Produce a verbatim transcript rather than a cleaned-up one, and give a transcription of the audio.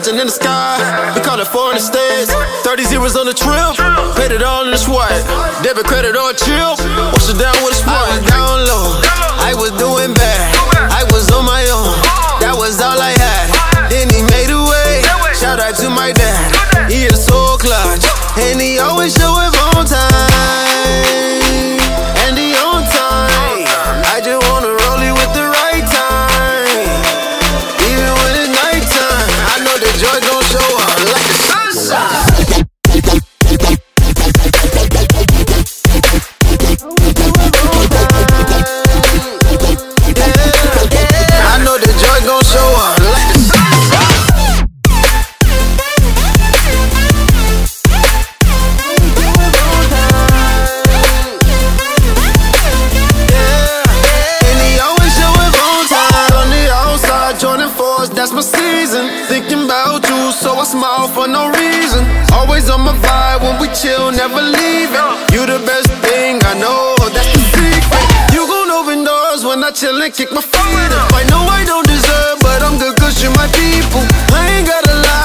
legend in the sky. We call it foreign states. Thirty zeros on the trip. Paid it all in the swipe. Debit credit on chill. Wash it down with a smile. I was down low. I was doing bad. I was on my own. That was all I had. Then he made a way. Shout out to my dad. He is so clutch, and he always show his own time. That's my season, thinking about you, so I smile for no reason. Always on my vibe when we chill, never leaving. You the best thing I know, that's the secret. You gon' open doors when I chill and kick my feet up. I know I don't deserve, but I'm good cause you're my people. I ain't gotta lie.